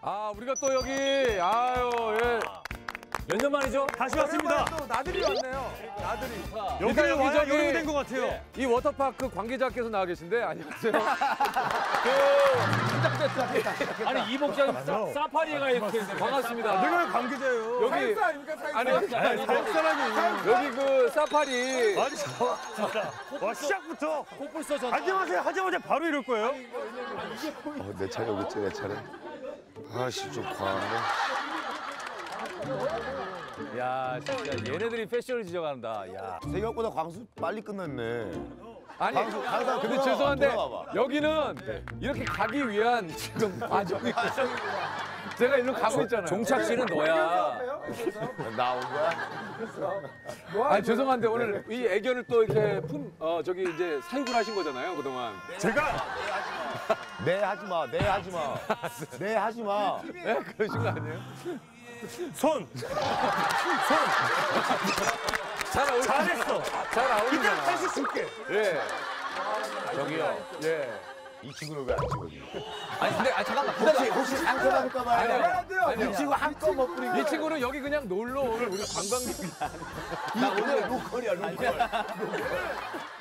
아, 우리가 또 여기, 아유, 예. 몇 년 만이죠? 다시 왔습니다. 또 나들이 왔네요. 나들이. 여기는 와야 여름이 된 것 같아요. 예. 이 워터파크 관계자께서 나와 계신데, 안녕하세요. 됐다. 아니, 이 복장은 사파리가 이렇게 있는데, 반갑습니다. 내가 왜 관계자예요? 여기. 사육사 아닙니까? 사육사. 아니, 사육사라니. 여기 그 사파리. 아니, 와, 시작부터. 코뿔소 전화. 안녕하세요. 하자마자 바로 이럴 거예요. 내 차례 오겠지, 내 차례. 아씨, 좀 과하네. 야, 진짜 얘네들이 패션을 지적한다. 야. 생각보다 광수 빨리 끝났네. 아니, 광수, 근데 돌아와, 죄송한데 돌아와봐. 여기는 네. 이렇게 가기 위한 지금 과정이 제가 일로 가고 있잖아요. 종착지는 너야. 나 온 거야? 아니, 죄송한데 오늘 이 애견을 또 이렇게 저기 이제 사육을 하신 거잖아요, 그동안. 제가 네 하지 마. 네, 그러신 거 아니에요? 손. 잘했어. 잘 나오네. 이따 다시 줄게. 예. 저기요. 예. 이 친구는 왜 안 찍어요? 아니 근데 아 잠깐만. 혹시 안 꺼낼까 봐요. 이 친구 한껏 못 부리고. 이 친구는 여기 그냥 놀러 오늘 우리 관광객이야. 나 오늘 로컬이야.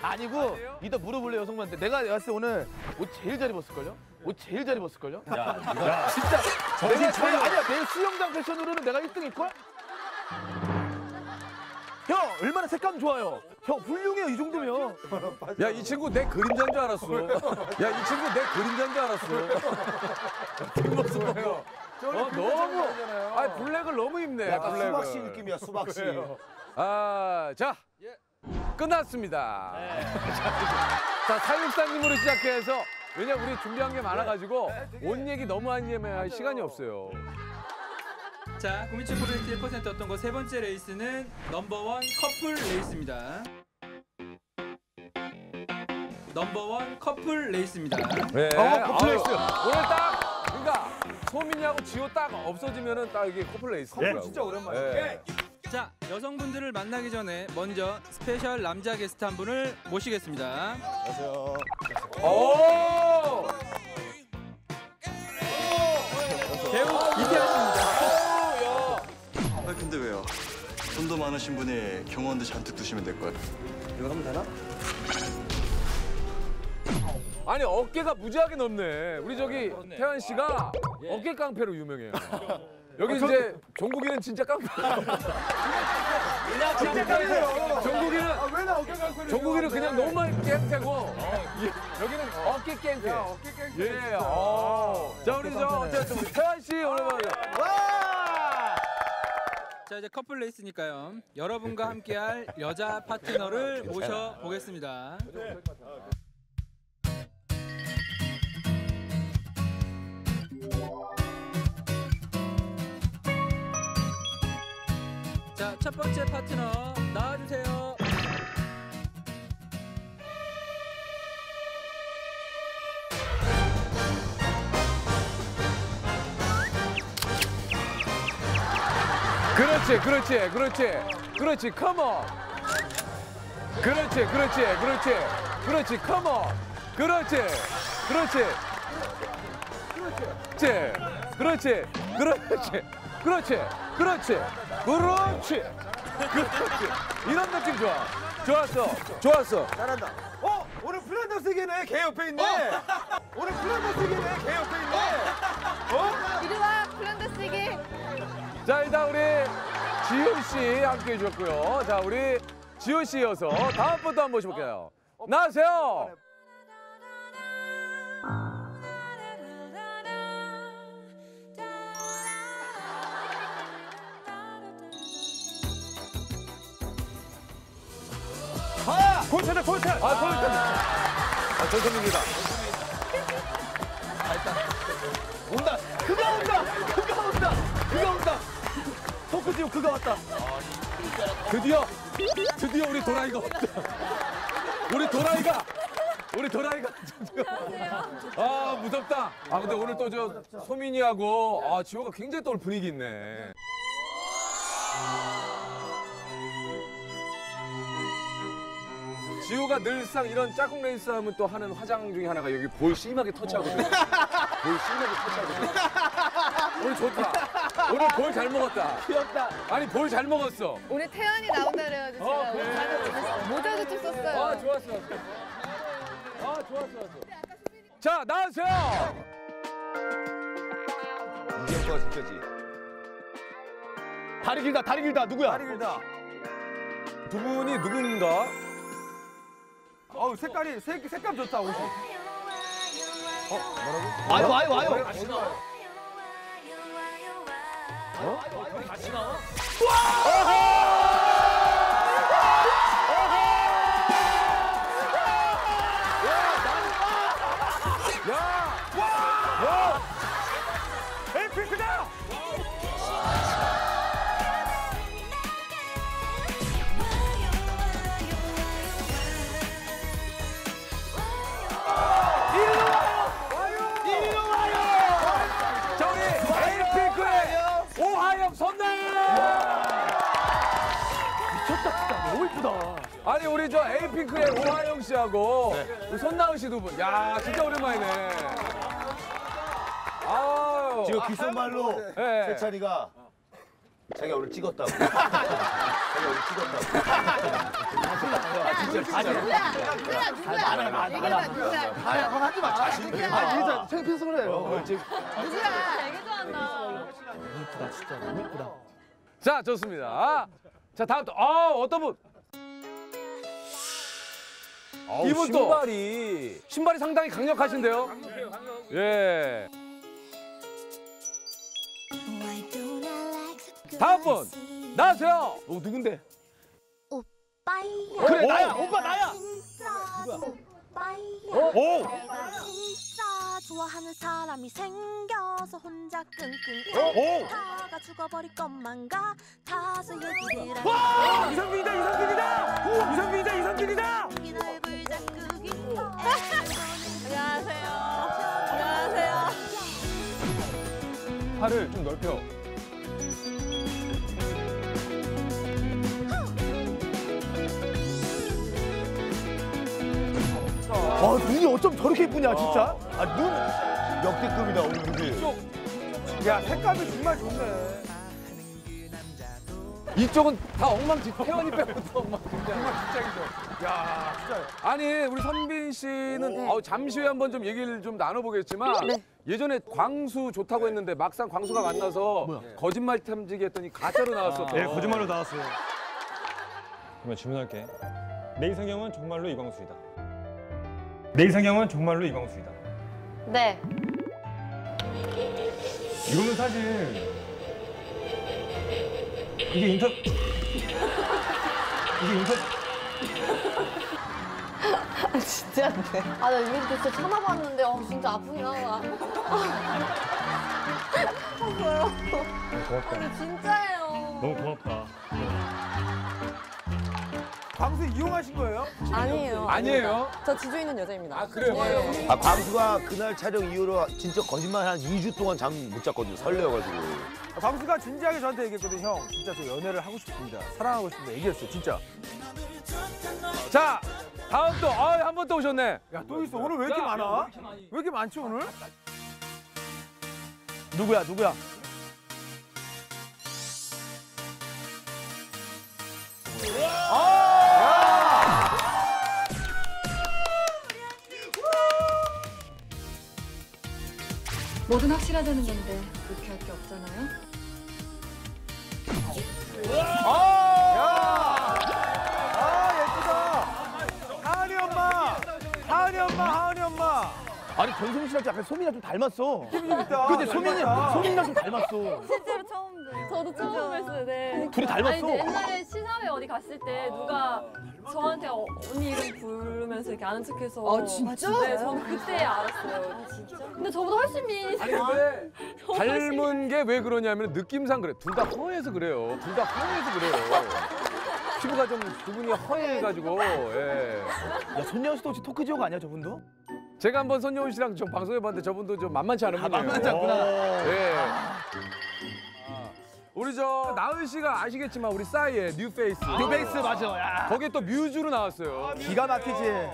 아니고 이따 물어볼래요, 성민한테. 내가 왔을 때 오늘 옷 제일 잘 입었을걸요? 야, 진짜. 내가 제일, 아니야, 내 수영장 패션으로는 내가 1등일걸? 형, 얼마나 색감 좋아요. 형, 훌륭해요, 이 정도면. 야, 이 친구 내 그림자인 줄 알았어. 뒷모습 보고. 너무. 아, 블랙을 너무 입네. 약간 수박씨 느낌이야, 수박씨. 아, 자. 끝났습니다. 네. 자, 사육사님으로 시작해서. 왜냐 우리 준비한 게 많아가지고 네, 되게... 온 얘기 너무 안 얘기할 시간이 없어요. 자, 고민치 프로젝트 1% 어떤 거 세 번째 레이스는 넘버원 커플 레이스입니다. 네. 커플 레이스. 오늘 딱 그러니까 소민이하고 지호 딱 없어지면은 딱 이게 커플 레이스라고. 네, 진짜 오랜만이에요. 네. 자, 여성분들을 만나기 전에 먼저 스페셜 남자 게스트 한 분을 모시겠습니다. 안녕하세요. 오! 배우 이태하십니다. 아 근데 왜요? 돈 더 많으신 분이 경호원들 잔뜩 두시면 될 거예요. 이거 하면 되나? 아니 어깨가 무지하게 넓네. 우리 저기 태환 씨가 어깨 깡패로 유명해요. 여기 이제 종국이는 진짜 깡패예요. 종국이는 그냥 너무 많이 깽패고 여기는 어깨 깽패. 예. 자 우리 저 태환 씨 오늘 와. 자 이제 커플 레이스니까요. 여러분과 함께할 여자 파트너를 모셔 보겠습니다. 자, 첫 번째 파트너 나와주세요. 그렇지. 이런 느낌 좋아. 좋았어. 잘한다. 어? 오늘 플란더스기네. 걔 옆에 있네. 어? 이리 와, 플란더스기. 자, 일단 우리 지효 씨 함께 해주셨고요. 자, 우리 지효 씨 이어서 다음 분도 한번 모셔볼게요. 나와주세요. 전소민입니다. 온다. 그가 온다. 토크지오 그가 왔다. 드디어 우리 도라이가 왔다. 우리 도라이가. 아 무섭다. 아 근데 오늘 또 저 소민이하고 아 지호가 굉장히 또 분위기 있네. 지호가 늘상 이런 짝꿍 레이스 하면 또 하는 화장 중에 하나가 여기 볼 심하게 터치하거든요. 볼 심하게 쳤다. 오늘 좋다. 오늘 볼 잘 먹었다. 귀엽다. 아니 볼 잘 먹었어. 오늘 태연이 나온다 그래가지고 제가 그래. 모자도 좀 썼어요. 아 좋았어. 아 좋았어. 자 나와주세요. 이게 뭐가 진짜지? 다리 길다. 다리 길다. 누구야? 다리 길다. 두 분이 누군가? 어우 색깔이 색감 좋다 옷이. 어? 뭐라고? 아유 아유 아유. 같이 나와. 어? 같이 나와. 와! 에이핑크다! 너무 이쁘다. 아니 우리 저 에이핑크의 오하영 씨하고 네. 손나은 씨 두 분. 야 진짜 오랜만이네. 아유. 지금 귓속말로 네. 세찬이가 자기가 오늘 찍었다고. 자기가 오늘 찍었다고. 아 진짜. 누구야? 얘기해봐 누구야? 아 하지 마. 아 진짜 창피해서 그래. 누구야? 얘기도 안 나와. 너무 이쁘다 진짜 너무 이쁘다. 자 좋습니다. 자 다음 또 어떤 분? 이분 신발이 상당히 강력하신데요. 강력해요, 강력하고. 예. 다음 분 나와주세요. 오 누군데? 오빠야. 그래 나야. 오빠 나야. 누구야? 오빠야. 오. 진짜 좋아하는 사람이 생겨서 혼자 끙끙 다가 죽어버릴 것만 같아서 얘기를 하네. 와! 이선빈이다! 이선빈이다! 오! 이선빈이다! 이선빈이다! 안녕하세요. 안녕하세요. 팔을 좀 넓혀. 아 눈이 어쩜 저렇게 이쁘냐 진짜? 아 눈 역대급이다 오늘 눈이. 야 색감이 정말 좋네. 이쪽은 다 엉망진창. 태연이 빼고도 엉망진창. 엉망진창이죠. 야 진짜. 아니 우리 선빈 씨는 잠시 후에 한번 좀 얘기를 좀 나눠보겠지만 네. 예전에 광수 좋다고 했는데 막상 광수가 만나서 뭐야? 거짓말 탐지기 했더니 가짜로 나왔었던. 예 거짓말로 나왔어요. 그러면 질문할게. 내 이상형은 정말로 이광수이다. 내 이상형은 정말로 이광수이다. 네. 이거는 사실 이게 인터 아, 진짜인데. 아, 나 이거 진짜 참아봤는데 진짜 아프긴 하다. 아, 뭐야. 고맙다. 아니, 진짜예요. 너무 고맙다. 광수 이용하신 거예요? 아니에요. 아니에요? 저 지조 있는 여자입니다. 아, 그래요? 네. 아, 광수가 그날 촬영 이후로 진짜 거짓말 한 2주 동안 잠 못 잤거든요. 설레어가지고. 아, 광수가 진지하게 저한테 얘기했거든요. 형, 진짜 저 연애를 하고 싶습니다. 사랑하고 싶습니다. 얘기했어요, 진짜. 자, 다음 또, 한 번 또 오셨네. 야, 또 있어. 오늘 왜 이렇게 많아? 왜 이렇게 많지, 오늘? 누구야, 누구야? 뭐든 확실하다는 건데 그렇게 할 게 없잖아요. 아 예쁘다. 하은이 엄마, 하은이 엄마, 하은이 엄마. 아니 전소민 씨랑 약간 소민이랑 좀 닮았어. 근데 소민이랑 좀 닮았어. 실제로 처음 들. 저도 처음 했어요. 네. 둘이 닮았어. 아니, 옛날에 시사회 어디 갔을 때 누가 저한테 언니 이름 부르면서 이렇게 아는 척해서. 아 진짜? 네, 저는 그때 알았어요. 아, 진짜? 근데 저보다 훨씬 미인이세요. 닮은 게 왜 그러냐면 느낌상 그래. 둘 다 허해서 그래요. 둘 다 허해서 그래요. 피부가 좀 두 분이 허해가지고. 예. 야 손영훈 씨도 혹시 토크지옥 아니야 저분도? 제가 한번 손영훈 씨랑 좀 방송해봤는데 저분도 좀 만만치 않은 분이에요. 만만치 않구나. 예. 우리 저 나은 씨가 아시겠지만 우리 싸이의 뉴페이스. 뉴페이스 맞아. 야. 거기에 또 뮤즈로 나왔어요. 아, 기가 막히지.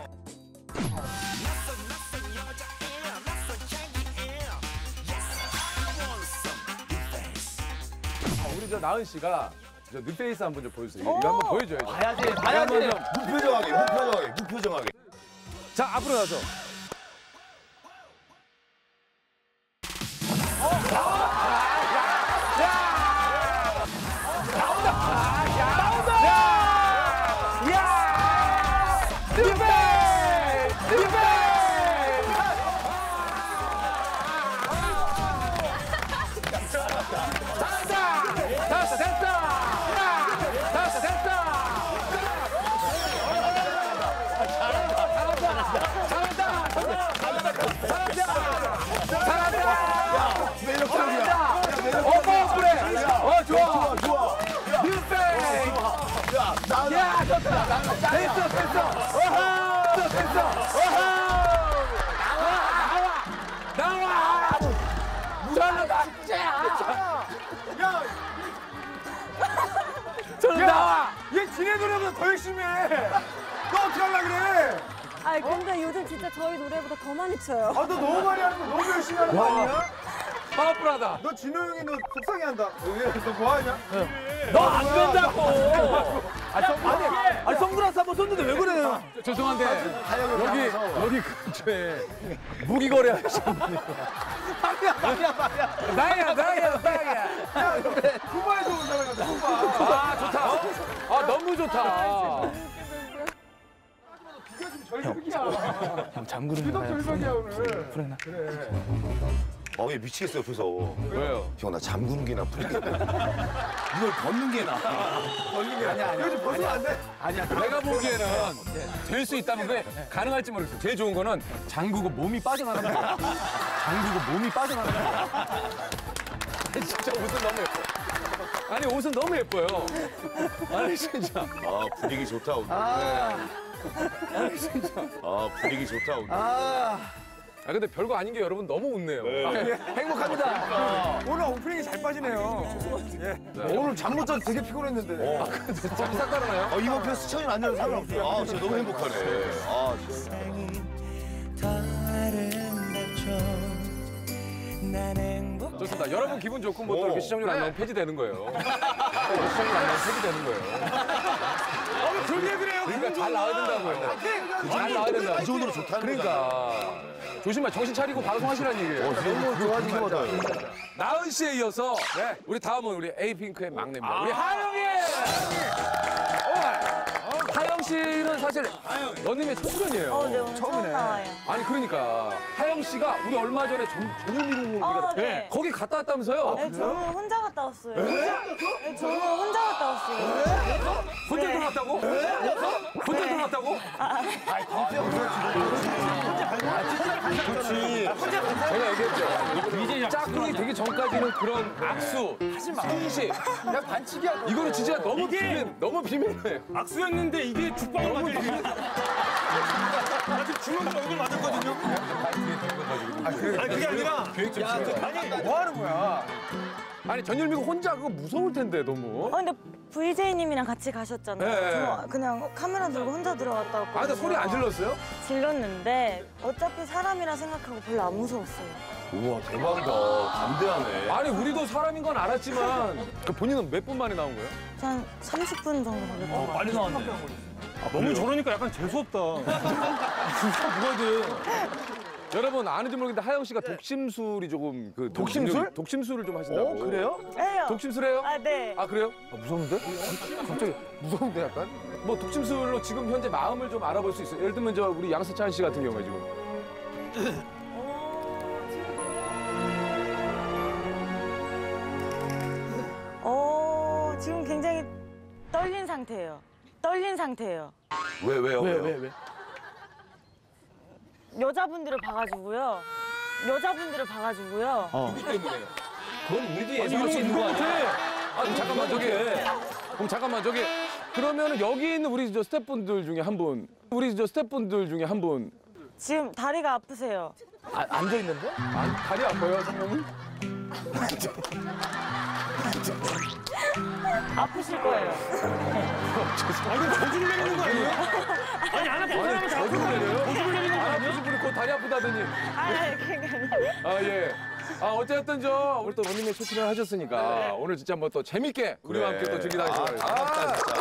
우리 저 나은 씨가 저 늑페이스 한번 좀 보여주세요. 이거 한번 보여줘야죠. 봐야지, 봐야지. 무표정하게, 무표정하게, 무표정하게. 자, 앞으로 나서. 됐어, 됐어! 오하! 됐어! 오하! 나와! 나와! 나와! 저는 낙제야! 야! 저는 나와! 얘 지네 노래보다 더 열심히 해! 너 어떻게 하려고 그래? 아니, 근데 요즘 진짜 저희 노래보다 더 많이 쳐요. 아, 너 너무 많이 하는 거 너무 열심히 하는 거 아니야? 파워풀하다! 너 진호 형이 너 속상해 한다. 너 뭐 하냐? 너 안 된다고! 아, 선글라스 한번 썼는데 왜 그래요? 죄송한데 여기 근처에 무기 거래하시는 분이 나야. 쿠바에서 온 사람 같아. 쿠바. 아 좋다. 아 너무 좋다. 형 잠그는 거야. 불행나. 그래. 아, 얘 미치겠어 옆에서. 왜요? 형 나 잠그는 게 나쁘겠다. 이걸 벗는 게 나아. 벗는 게 아니야. 요즘 벗으면 안 돼. 아니야. 내가 보기에는 될 수 있다면 그게 가능할지 모르겠어. 제일 좋은 거는 잠그고 몸이 빠져나가는 거야. 잠그고 몸이 빠져나가는 거야. 진짜 옷은 너무 예뻐. 아니 옷은 너무 예뻐요. 아니 진짜. 아 분위기 좋다 오늘. 아니 진짜. 아 분위기 좋다 오늘. 아 근데 별거 아닌 게 여러분 너무 웃네요. 네. 행복합니다. 오늘 오프닝이 잘 빠지네요. 네. 오늘 잠 못 자서 되게 피곤했는데. 잠 싹 가나요? 아, 이번 편 수천이 만나는 사람 없어요. 아 진짜 너무 행복하네. 아 진짜. 좋습니다. 여러분 기분 좋고 뭐 또 이렇게 시청률 안 나오면 폐지되는 거예요. 시청률 안 나오면 폐지되는 거예요. 그런 얘기를 해요. 그러니까 잘 나와야 된다고요. 잘 나와야 된다고. 이 정도로 좋다는 그러니까. 조심해. 정신 차리고 방송하시라는 얘기예요. 너무 좋아진 것 같아요. 나은 씨에 이어서 네. 우리 다음은 우리 에이핑크의 막내입니다. 우리 하영이에요. 하영 씨는 사실 런닝의 첫 출연이에요. 네, 처음이네. 아니 그러니까 하영 씨가 우리 얼마 전에 전소민 네. 거기 갔다 왔다면서요? 네, 저는 혼자 갔다 왔어요. 네, 저는 혼자 갔다 왔어요. 혼자 들어갔다고? 혼자 들어갔다고? 그렇지. 제가 얘기했죠. 짝꿍이 되기 전까지는 그런 악수, 승식, 그냥 반칙이야. 이거는 진짜 너무 비밀이에요. 악수였는데 이게 죽방을 맞을 일이야. 나 지금 주먹으로 얼굴 맞았거든요. 아니 그게 아니라. 아니 뭐 하는 거야? 아니 전율미가 혼자 그거 무서울 텐데 너무. 근데 VJ님이랑 같이 가셨잖아요. 저 그냥 카메라 들고 혼자 들어갔다 왔거든요. 근데 소리 안 질렀어요? 질렀는데 어차피 사람이라 생각하고 별로 안 무서웠어요. 우와 대박이다. 담대하네. 아니 우리도 사람인 건 알았지만 본인은 몇 분 만에 나온 거예요? 한 30분 정도 걸렸던 것 같아요. 많이 나왔네. 아, 너무 저러니까 약간 재수없다. 진짜 뭐가 돼. 여러분 아는지 모르겠는데 하영 씨가 독심술이 조금 그 독심술? 독심술을 좀 하신다고. 그래요? 해요. 독심술해요? 아 네. 아 그래요? 아, 무서운데? 갑자기 무서운데 약간? 뭐 독심술로 지금 현재 마음을 좀 알아볼 수 있어요. 예를 들면 저 우리 양세찬 씨 같은 경우에 지금. 지금 굉장히 떨린 상태예요. 왜요? 여자분들을 봐가지고요. 누구 때문에? 그건 우리도 예상할 수 있는 거 아니야? 아, 잠깐만 저기. 그럼 잠깐만 저기. 그러면 여기 있는 우리 저 스태프분들 중에 한 분. 지금 다리가 아프세요. 아, 앉아 있는데? 아, 다리 아파요, 선생님? 아프실 거예요. 아니 저주를 내리는 거 아니에요? 아니 안 아프다고 저주를 내려요? 저주를 내리는 거 아니에요? 아프신 분이 곧 다리 아프다더니. 아 그게 아니에요. 아 예. 아, 어쨌든 저 우리 또 원님의 초청을 하셨으니까 네. 오늘 진짜 한번 또 재밌게 우리와 함께 또 즐기다 하겠습니다. 반갑다 진짜.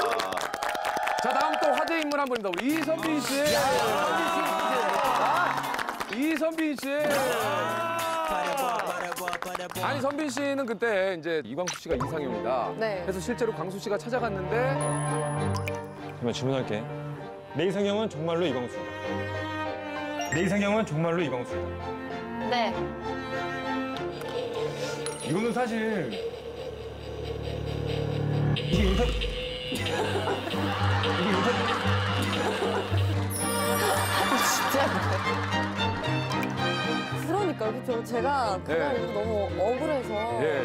자, 다음 또 화제 인물 한 분입니다. 우리 이선빈 씨. 이선빈 씨. 아니, 선빈 씨는 그때 이제 이광수 씨가 이상형이다. 네. 그래서 실제로 광수 씨가 찾아갔는데. 잠깐만 질문할게. 내 이상형은 정말로 이광수다. 내 이상형은 정말로 이광수다. 네. 이거는 사실 이게 인터뷰 진짜 그러니까 그렇죠. 제가 그날 네. 너무 억울해서 네.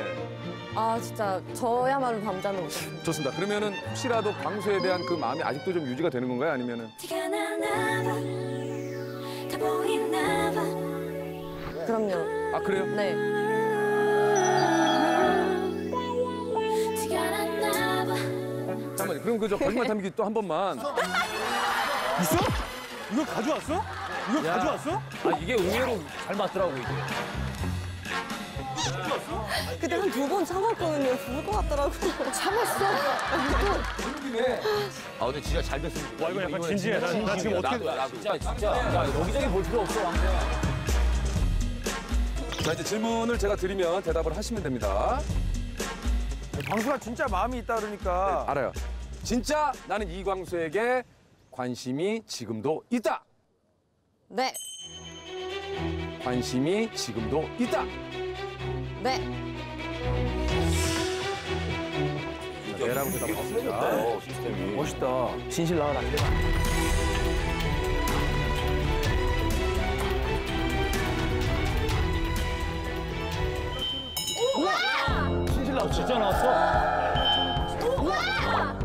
아 진짜 저야말로 잠자는 거죠. 좋습니다. 그러면은 혹시라도 광수에 대한 그 마음이 아직도 좀 유지가 되는 건가요? 아니면은? 그럼요. 아 그래요? 네. 잠깐만요. 그럼 그저 거짓말 담기 또 한 번만. 있어? 이거 가져왔어? 이거 야. 가져왔어? 아 이게 의외로 잘 맞더라고 이게. 가져왔어? 그때 한 두 번 참았거든요. 죽을 것 같더라고. 참았어. 재밌네. 아 근데 진짜 잘 됐습니다. 와 이거 약간 진지해. 나 지금 어떻게 나도. 진짜. 야, 여기저기 볼 필요 없어 완전. 자 이제 질문을 제가 드리면 대답을 하시면 됩니다. 광수가 진짜 마음이 있다 그러니까 네, 알아요. 진짜 나는 이광수에게 관심이 지금도 있다. 네. 관심이 지금도 있다. 네. 네라고 대답했습니다. 시스템이 멋있다. 신신나은 안 되나? 진짜 나왔어.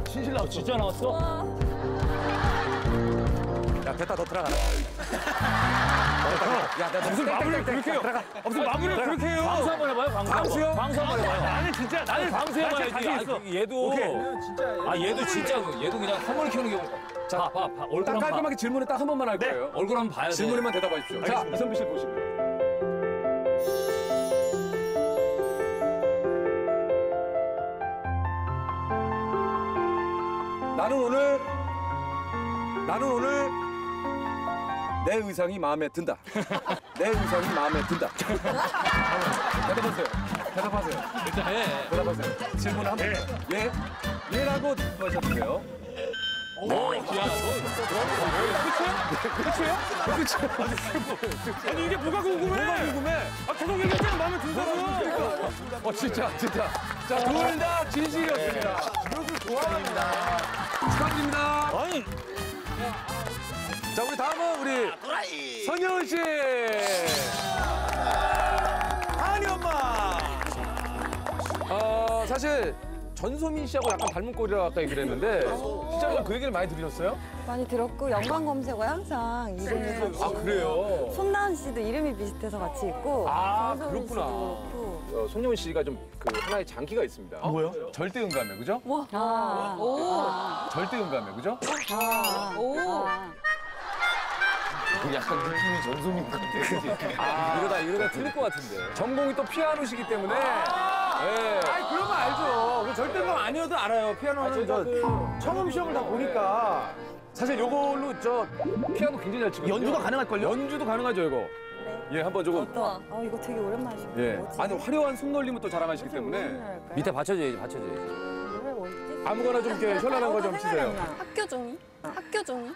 진실 나왔어. 진짜 나왔어. 야 됐다 너 들어가. 야 나 무슨 마무리를 그렇게 해요. 무슨 마무리를 그렇게 해요. 광수 한번 해봐요. 광수요? 광수 한번 해봐요. 나는 진짜 나는 광수 해봐야지. 얘도 아 얘도 그냥 한 번에 키우는 경우. 자 봐. 얼굴 딱 깔끔하게 질문을 딱 한 번만 할 거예요. 얼굴 한번 봐야 돼. 질문에만 대답하십시오. 자 이선빈 씨 보시고요. 나는 오늘 내 의상이 마음에 든다. 내 의상이 마음에 든다. 대답하세요. 대답하세요. 일단 해. 대답하세요. 질문 한 번. 예. 예라고 하셨는데요. 오, 야, 끝이야? 아니 이게 뭐가 궁금해? 뭐가 궁금해? 아 계속 얘기했잖아 마음에 든다고. 어 진짜. 자 둘 다 진실이었습니다. 이것을 좋아합니다. 축하드립니다. 어이. 자, 우리 다음은 우리 손영훈 씨. 아니, 엄마. 사실 전소민 씨하고 약간 닮은 꼴이라고 아까 얘기를 했는데 진짜로 그 얘기를 많이 들으셨어요? 많이 들었고 연관 검색어에 항상 이름이 같이. 아, 그래요? 손나은 씨도 이름이 비슷해서 같이 있고. 아, 그렇구나. 손영훈 씨가 좀 그 하나의 장기가 있습니다. 아, 뭐요? 절대 음감이에요, 그죠? 와. 아. 오. 절대 음감이에요, 그죠? 아. 오. 그 약간 느낌이 전소민 같아. 아. 이러다 틀릴 것 같은데. 전공이 또 피아노시기 때문에. 아. 네. 아니 그런 거 알죠. 절대 음감 아니어도 알아요. 피아노는 저 청음 시험을 다 보니까. 사실 요걸로 저 피아노 굉장히 잘 치거든요. 연주가 가능할걸요? 연주도 가능하죠, 이거. 예, 한번 조금. 어떠? 아, 이거 되게 오랜만이시네요. 예. 멋지네. 아니, 화려한 숨놀림은 또 자랑하시기 때문에. 밑에 받쳐줘야지. 왜 멋지지? 아무거나 좀 이렇게 현란한 거 좀 치세요. 학교 종이? 학교 종이?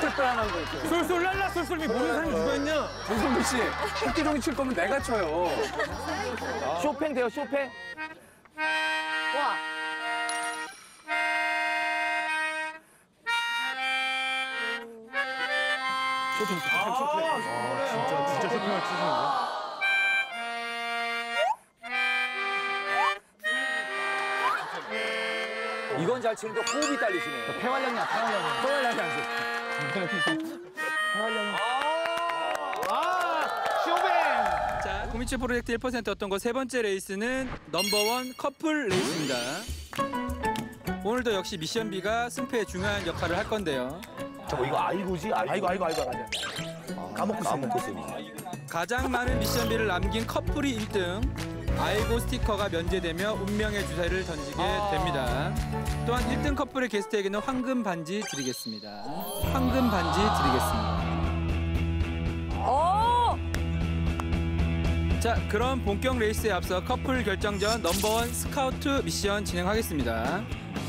쏠쏠한 거 있죠. 쏠쏠랄라 쏠쏠미 모르는 사람이 누가 있냐? 전소민 씨, 학교 종이 칠 거면 내가 쳐요. 쇼팽 돼요, 쇼팽? 와. 쇼팽 진짜 쇼팽을 치시는 거야? 이건 잘 치는데 호흡이 딸리시네. 폐활량이 안 돼. 아, 쇼팽! 자, 고민치 프로젝트 1% 어떤 거 세 번째 레이스는 넘버원 커플 레이스입니다. 오늘도 역시 미션비가 승패의 중요한 역할을 할 건데요. 저거 이거 아이고지? 아이고. 까먹고 쓰는. 가장 많은 미션비를 남긴 커플이 1등. 아이고 스티커가 면제되며 운명의 주사를 던지게 됩니다. 또한 1등 커플의 게스트에게는 황금 반지 드리겠습니다. 황금 반지 드리겠습니다. 자, 그럼 본격 레이스에 앞서 커플 결정전 넘버원 스카우트 미션 진행하겠습니다.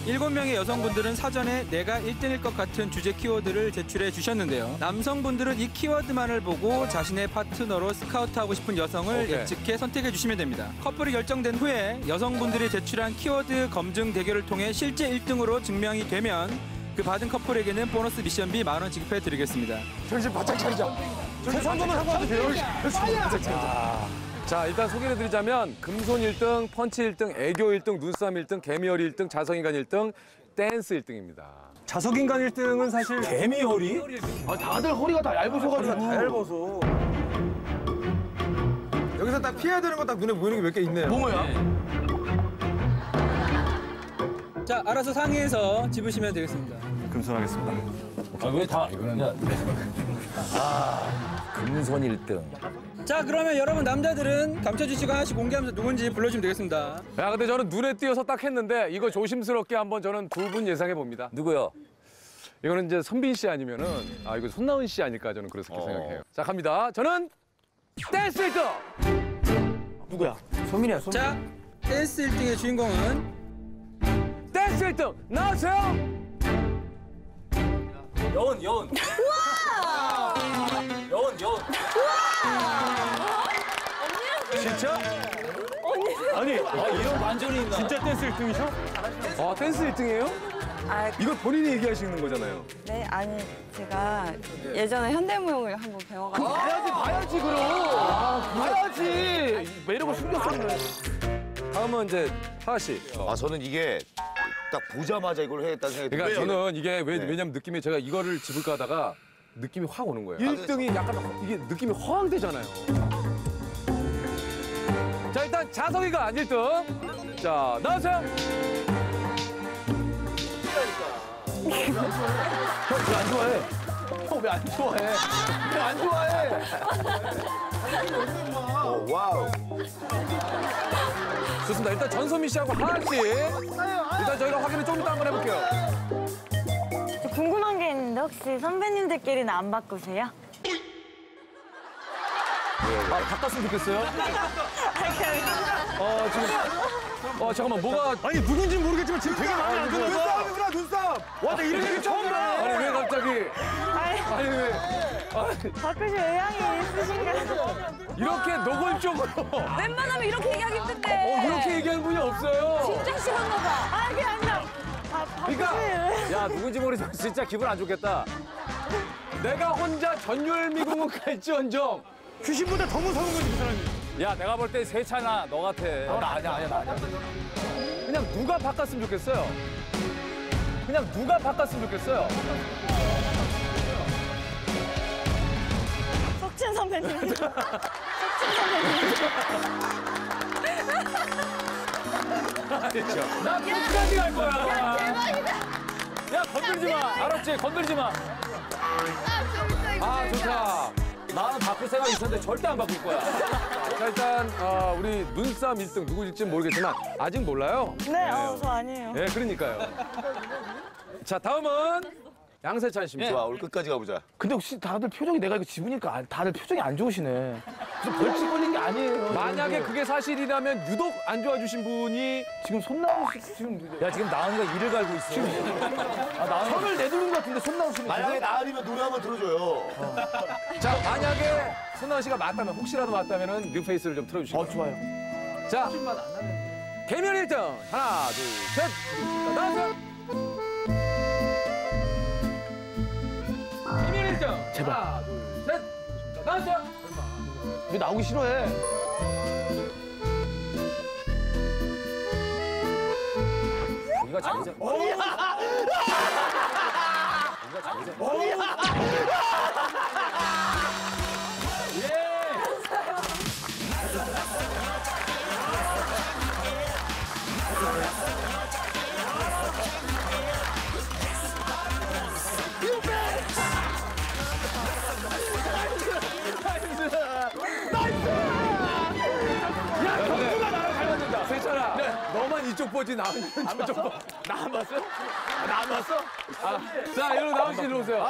7명의 여성분들은 사전에 내가 1등일 것 같은 주제 키워드를 제출해 주셨는데요. 남성분들은 이 키워드만을 보고 자신의 파트너로 스카우트하고 싶은 여성을 예측해 선택해 주시면 됩니다. 커플이 결정된 후에 여성분들이 제출한 키워드 검증 대결을 통해 실제 1등으로 증명이 되면 그 받은 커플에게는 보너스 미션비 10,000원 지급해 드리겠습니다. 정신 바짝 차리자. 정신 하고 와도 돼요. 자, 일단 소개를 드리자면 금손 1등, 펀치 1등, 애교 1등, 눈싸움 1등, 개미열 1등, 자석인간 1등, 댄스 1등입니다. 자석인간 1등은 사실 개미열이? 다들 허리가 다 얇으셔가지고. 다 얇아서. 여기서 딱 피해야 되는 거 딱 눈에 보이는 게 몇 개 있네요. 뭐야? 네. 자, 알아서 상의해서 집으시면 되겠습니다. 금손 하겠습니다. 왜 다 이거는... 금손 1등. 자, 그러면 여러분 남자들은 감춰주시고 하나씩 공개하면서 누군지 불러주면 되겠습니다. 야, 근데 저는 눈에 띄어서 딱 했는데 이거 조심스럽게 한번 저는 두 분 예상해 봅니다. 누구요? 이거는 이제 선빈 씨 아니면은 이거 손나은 씨 아닐까 저는 그렇게 생각해요. 자, 갑니다. 저는 댄스 1등! 누구야? 소민이야, 소민. 자, 댄스 1등의 주인공은? 댄스 1등! 나와주세요! 여운, 여운. 우와! 여운, 여운. 진짜? 아니, 이런 반전이 있나? 진짜 댄스 1등이셔? 아, 댄스 1등이에요? 이거 본인이 얘기하시는 거잖아요. 네, 아니, 제가 예전에 현대무용을 한번 배워가지고. 봐야지, 그럼. 봐야지. 매력을 숨겼었네. 다음은 이제 하하 씨. 저는 이게 딱 보자마자 이걸 해야겠다는 생각이 들어요. 그러니까 저는 이게 왜냐면 느낌이 제가 이거를 집을까 하다가 느낌이 확 오는 거예요. 1등이 약간 이게 느낌이 허황되잖아요. 자, 일단 자석이가 안 1등. 자, 나오세요. 형 왜 안 좋아해? 형 왜 안 좋아해? 왜 안 좋아해? 와우. 좋습니다. 일단 전소민 씨하고 하하 씨. 일단 저희가 확인을 좀 이따 한번 해볼게요. 저 궁금한 게 있는데 혹시 선배님들끼리는 안 바꾸세요? 바꿨으면 좋겠어요. 지금. 잠깐만, 뭐가. 아니, 누군지는 모르겠지만 지금 되게 마음에 안 들어서. 눈싸움이구나, 눈싸움! 와, 나 이런 얘기 처음 봐! 아니, 왜 갑자기. 아니, 왜. 바꾸실 의향이 있으신가요? 이렇게 노골적으로. 웬만하면 이렇게 얘기하기 힘든데. 이렇게 얘기하는 분이 없어요. 진짜 싫은가 봐. 그냥 나. 그러니까. 야, 누군지 모르겠어. 진짜 기분 안 좋겠다. 내가 혼자 전율미궁은 갈지언정. 귀신보다 더 무서운 거지, 그 사람이. 야, 내가 볼 때 세찬아, 너 같아. 나 아니야, 나 아니야. 그냥 누가 바꿨으면 좋겠어요. 그냥 누가 바꿨으면 좋겠어요. 석진 선배님. 석진 선배님. 나 끝까지 갈 거야. 야, 대박이다. 야, 건들지 마. 알았지? 건들지 마. 좋다. 나는 바꿀 생각이 있었는데 절대 안 바꿀 거야. 자, 일단 우리 눈싸움 1등 누구일지 모르겠지만 아직 몰라요. 네, 저 아니에요. 네, 그러니까요. 자, 다음은 양세찬 씨입니다. 좋아, 오늘 끝까지 가보자. 근데 혹시 다들 표정이 내가 이거 집으니까 다들 표정이 안 좋으시네. 무슨 벌칙 걸린 게 아니에요. 만약에 그게 사실이라면 유독 안 좋아주신 분이 지금 손나은 씨 지금. 야, 지금 나은이가 이를 갈고 있어. 선을 내두른 것 같은데 손나은 씨는. 만약에 나은이면 노래 한번 들어줘요. 자, 만약에 손나은 씨가 맞다면, 혹시라도 맞다면은 뉴페이스를 좀 틀어주시고요. 좋아요. 자, 개면 1등. 하나, 둘, 셋. 나은이. 개면 1등. 제발. 하나, 둘, 셋. 나은이. 왜 나오기 싫어해? 여기가 자기장. 어이야! 여기가 자기장. 어이야! 예! 뽀지 나은 나 안 봤어? 나 안 봤어? 자, 여러분 나은 씨 일로 오세요.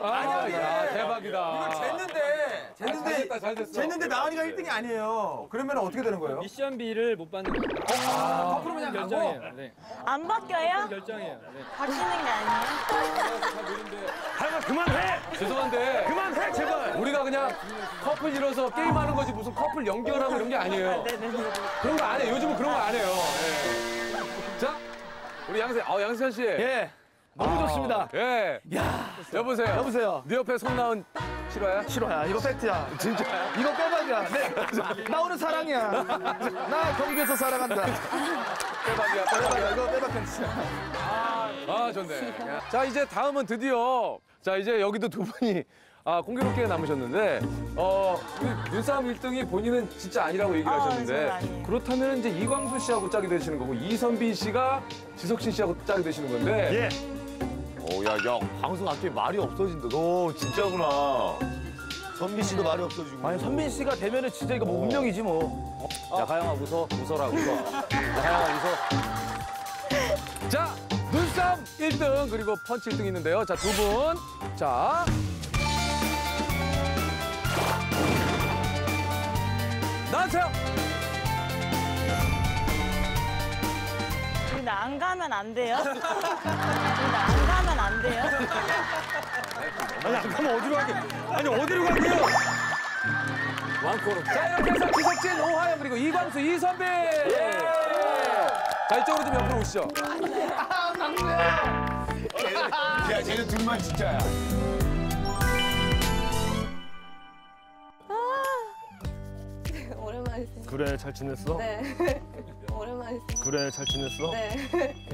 아니야, 대박이다. 이걸 쟀는데 나은이가 1등이 아니에요. 그러면 어떻게 되는 거예요? 미션 B를 못 받는 거예요. 거꾸로 그냥 결정이에요. 네. 안 바뀌어요? 결정이에요. 네. 바뀌는 게 아니에요. 하여간 그만해! 죄송한데. 그만해, 제발! 우리가 그냥 커플 이뤄서 게임하는 거지 무슨 커플 연결하고 이런 게 아니에요. 그런 거 안 해요. 요즘은 그런 거 안 해요. 네. 자, 우리 양세찬 씨. 예. 너무 좋습니다. 예. 야, 여보세요. 네 옆에 손나은 실화야? 실화야. 이거 팩트야. 진짜야? 이거 빼박이야. 네. 나 오늘 사랑이야. 나 경주에서 사랑한다. 빼박이야. 이거 빼박 팬츠야. 좋네. 자, 이제 다음은 드디어. 자, 이제 여기도 두 분이. 공교롭게 남으셨는데 눈싸움 1등이 본인은 진짜 아니라고 얘기를 하셨는데 그렇다면 이제 이광수 씨하고 짝이 되시는 거고 이선빈 씨가 지석진 씨하고 짝이 되시는 건데 예. 야 방송 앞에 말이 없어진다. 너 진짜구나. 선빈 씨도 말이 없어지고. 아니 선빈 씨가 되면은 진짜 이거 뭐 운명이지 뭐. 야 가영아 웃어라. 야 가영아 웃어. 자 눈싸움 1등 그리고 펀치 1등 있는데요. 자 두 분 나와주세요. 근데 안 가면 안 돼요? 아니 안 가면 어디로 가게? 아니 어디로 가게요? 왕코로. 자 이렇게 해서 지석진, 오하영 그리고 이광수, 이선빈. 예. 자 이쪽으로 좀 옆으로 오시죠. 안돼. 야 쟤는 둘만 진짜야. 그래, 잘 지냈어? 네. 오랜만에. 그래, 잘 지냈어? 네.